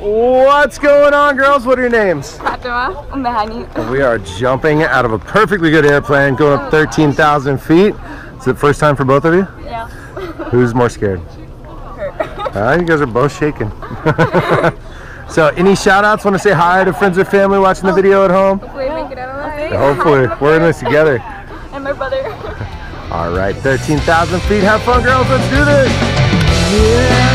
What's going on, girls? What are your names? Fatima and Mehani. We are jumping out of a perfectly good airplane, going up 13,000 feet. Is it the first time for both of you? Yeah. Who's more scared? Her. You guys are both shaking. So, any shout-outs? Want to say hi to friends or family watching the video at home? Hopefully we make it out alive. Hopefully. We're in this together. And my brother. All right, 13,000 feet. Have fun, girls. Let's do this. Yeah.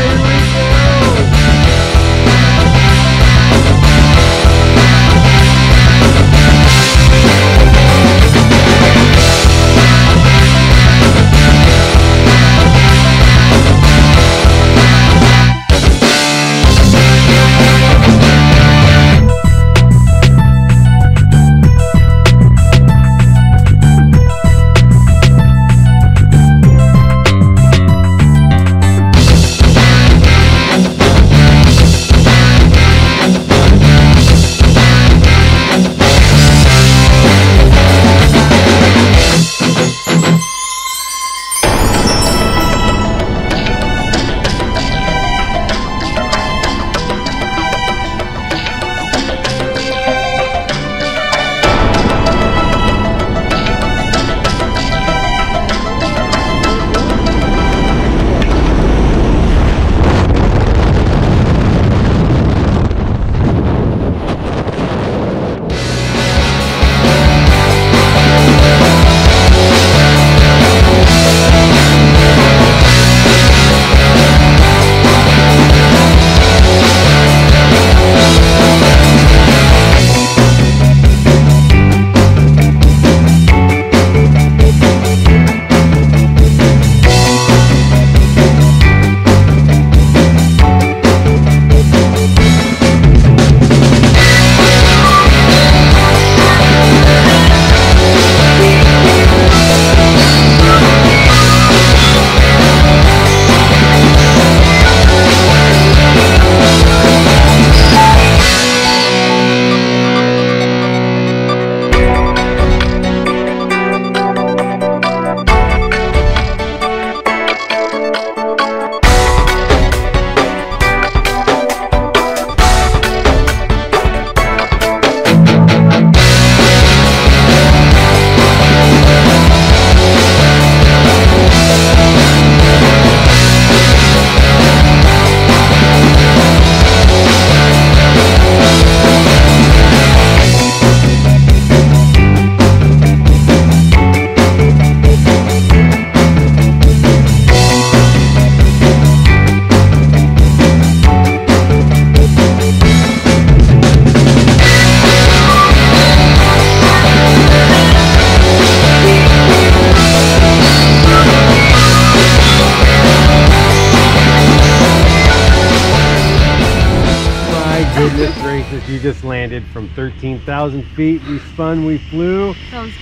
Goodness gracious, you just landed from 13,000 feet. We spun, we flew,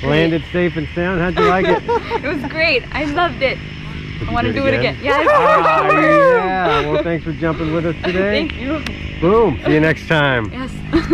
landed safe and sound. How'd you like it? It was great. I loved it. I want to do it again. Yeah. Yeah. Well, thanks for jumping with us today. Thank you. Boom. See you next time. Yes.